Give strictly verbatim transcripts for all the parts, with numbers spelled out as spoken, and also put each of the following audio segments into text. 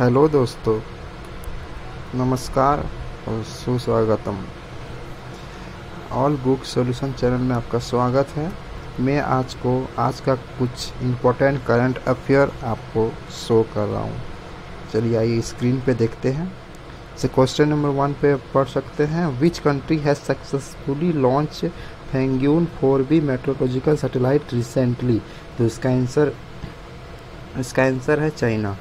Hello दोस्तों, नमस्कार और सुस्वागतम। ऑल बुक सॉल्यूशन चैनल में आपका स्वागत है। मैं आज को आज का कुछ इम्पोर्टेंट करंट अफेयर आपको शो कर रहा हूँ। चलिए आइए स्क्रीन पे देखते हैं। से क्वेश्चन नंबर वन पे पढ़ सकते हैं, which country has successfully launch Fengyun four B meteorological satellite recently. तो इसका आंसर इसका आंसर है चाइना।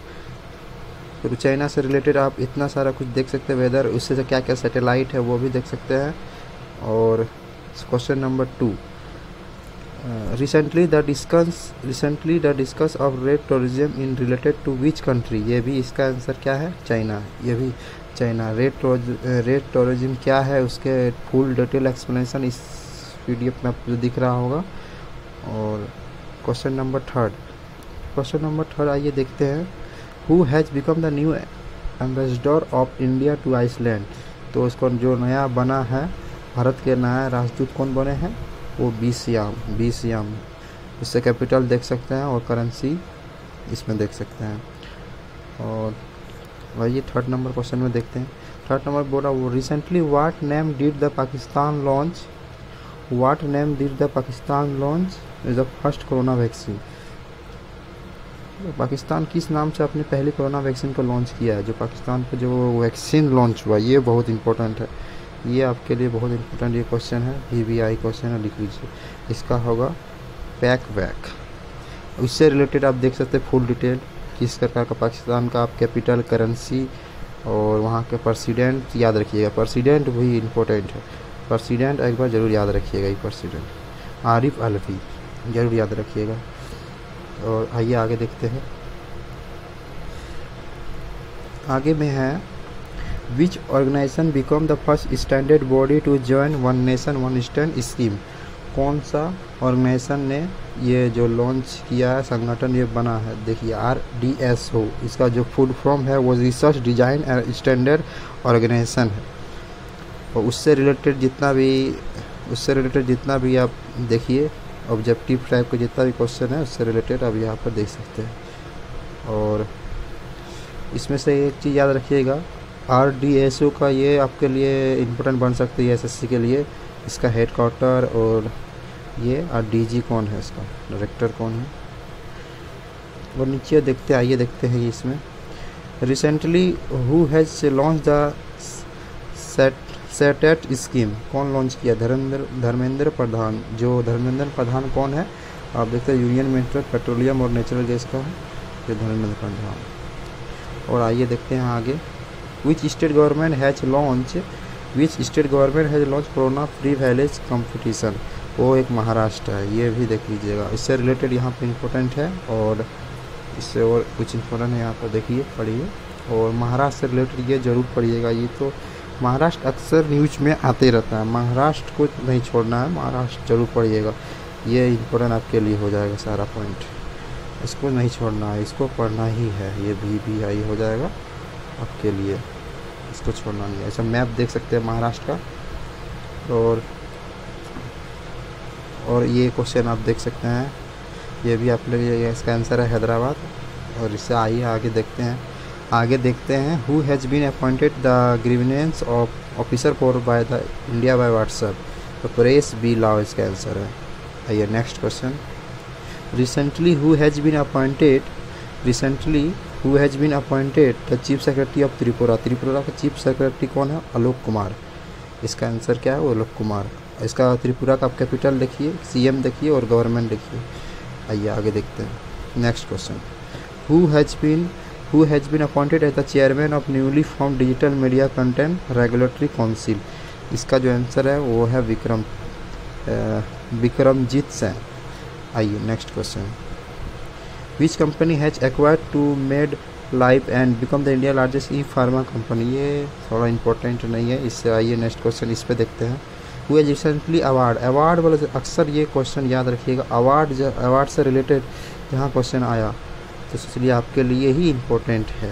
तो चाइना से रिलेटेड आप इतना सारा कुछ देख सकते हैं, वेदर उससे क्या क्या सैटेलाइट है वो भी देख सकते हैं। और question number two, recently the discuss recently the discuss of red tourism in related to which country. ये भी इसका आंसर क्या है, चाइना। ये भी चाइना। रेड रेड टूरिज्म क्या है उसके फुल डिटेल एक्सप्लेनेशन इस पीडीएफ में आपको दिख रहा होगा। और question number third question number third आइए देखते हैं, who has become the new ambassador of India to Iceland. तो उसको जो नया बना है भारत के नया राजदूत कौन बने हैं, वो बी सियाम बी सियाम इससे कैपिटल देख सकते हैं और करेंसी इसमें देख सकते हैं। और वही थर्ड नंबर क्वेश्चन में देखते हैं। थर्ड नंबर बोला वो recently what name did the Pakistan launch what name did the Pakistan launch is the first corona vaccine. Pakistan किस नाम से अपने पहली कोरोना वैक्सीन को लॉन्च किया है। जो पाकिस्तान पर जो वैक्सीन लॉन्च हुआ ये बहुत इंपॉर्टेंट है, ये आपके लिए बहुत इंपॉर्टेंट ये क्वेश्चन है, वी वी आई क्वेश्चन है, लिख लीजिए। इसका होगा पैक वैक। उससे रिलेटेड आप देख सकते हैं फुल डिटेल, किस प्रकार का पाकिस्तान का आप कैपिटल, करेंसी और वहाँ के प्रेसिडेंट याद रखिएगा। प्रेसिडेंट भी इम्पोर्टेंट है, प्रेसिडेंट एक बार ज़रूर याद रखिएगा। ये प्रेसिडेंट आरिफ अलवी ज़रूर याद रखिएगा। और आइए आगे देखते हैं। आगे में है which organisation become the first standard body to join one nation one stand scheme. कौन सा ऑर्गेनाइजेशन ने ये जो लॉन्च किया है, संगठन ये बना है, देखिए आर डी एस ओ। इसका जो फुल फॉर्म है वो research design and standard organisation है। और उससे रिलेटेड जितना भी उससे रिलेटेड जितना भी आप देखिए ऑब्जेक्टिव टाइप का जितना भी क्वेश्चन है उससे रिलेटेड आप यहाँ पर देख सकते हैं। और इसमें से एक चीज़ याद रखिएगा, आर डी एस ओ का ये आपके लिए इम्पोर्टेंट बन सकती है एस एस सी के लिए। इसका हेड क्वार्टर और ये आर डी जी कौन है, इसका डायरेक्टर कौन है। और नीचे देखते आइए देखते हैं इसमें recently who has launch the सेट सेटेट स्कीम। कौन लॉन्च किया, धर्मेंद्र धर्मेंद्र प्रधान। जो धर्मेंद्र प्रधान कौन है, आप देखते हैं यूनियन मिनिस्टर पेट्रोलियम और नेचुरल गैस का है, ये धर्मेंद्र प्रधान। और आइए देखते हैं आगे, which state government has launch which state government has launch corona free village competition. वो एक महाराष्ट्र है, ये भी देख लीजिएगा। इससे रिलेटेड यहाँ पर इम्पोर्टेंट है और इससे और कुछ इम्पोर्टेंट है यहाँ पर देखिए, पढ़िए। और महाराष्ट्र से रिलेटेड ये जरूर पढ़िएगा। ये तो महाराष्ट्र अक्सर न्यूज में आते रहता है, महाराष्ट्र को नहीं छोड़ना है, महाराष्ट्र जरूर पढ़िएगा। ये इम्पोर्टेंट आपके लिए हो जाएगा सारा पॉइंट, इसको नहीं छोड़ना है, इसको पढ़ना ही है। ये भी भी आई हो जाएगा आपके लिए, इसको छोड़ना नहीं है। ऐसा मैप देख सकते हैं महाराष्ट्र का। और और ये क्वेश्चन आप देख सकते हैं, ये भी आप लोग, इसका आंसर है हैदराबाद। और इससे आइए आगे देखते हैं आगे देखते हैं who has been appointed the grievance of officer for by the India by WhatsApp. तो प्रेस बी लाओ इसका आंसर है। आइए next question, recently who has been appointed recently who has been appointed the chief secretary of Tripura. Tripura का chief secretary कौन है, आलोक कुमार। इसका answer क्या है, वो आलोक कुमार। इसका त्रिपुरा का आप कैपिटल देखिए, सीएम देखिए और गवर्नमेंट देखिए। आइए आगे देखते हैं next question, who has been Who has been appointed as the chairman of newly formed Digital Media Content Regulatory Council? इसका जो आंसर है वो है विक्रम विक्रमजीत सिंह। आइए next question, Which company has acquired to made life and become the India's largest e-pharma company? ये थोड़ा important नहीं है, इससे आइए नेक्स्ट क्वेश्चन इस पे देखते हैं। Who has recently award award वाले अक्सर ये क्वेश्चन याद रखिएगा, अवार्ड अवार्ड से रिलेटेड जहाँ क्वेश्चन आया तो इसलिए आपके लिए ही इम्पोर्टेंट है।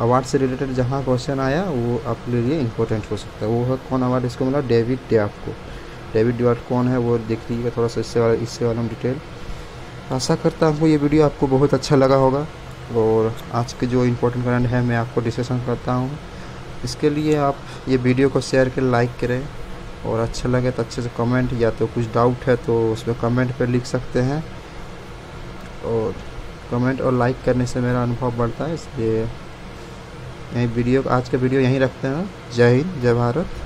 अवार्ड से रिलेटेड जहाँ क्वेश्चन आया वो आपके लिए इम्पोर्टेंट हो सकता है। वो है कौन अवार्ड, इसको मिला डेविड डैफ को। डेविड डैफ कौन है वो देख लीजिएगा थोड़ा सा इससे वाला इससे वाला डिटेल। आशा करता हूँ ये वीडियो आपको बहुत अच्छा लगा होगा। और आज के जो इम्पोर्टेंट करंट है मैं आपको डिस्कशन करता हूँ। इसके लिए आप ये वीडियो को शेयर करें, लाइक करें और अच्छा लगे तो अच्छे से कमेंट, या तो कुछ डाउट है तो उसमें कमेंट पर लिख सकते हैं। और कमेंट और लाइक करने से मेरा अनुभव बढ़ता है, इसलिए यही वीडियो आज का वीडियो यहीं रखते हैं। जय हिंद, जय भारत।